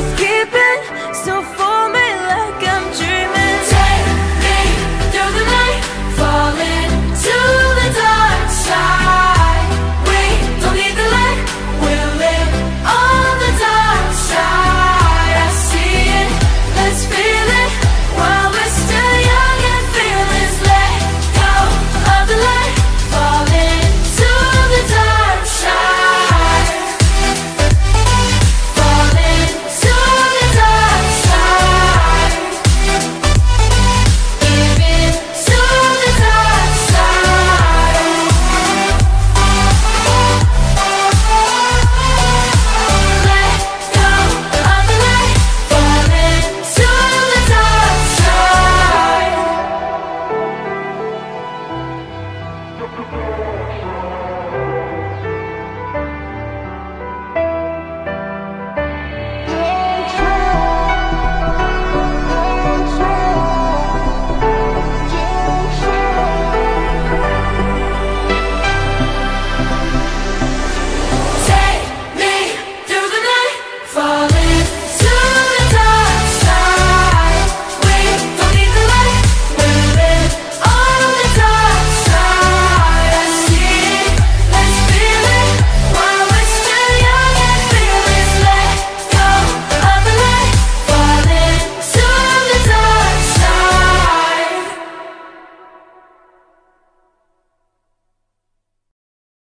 just give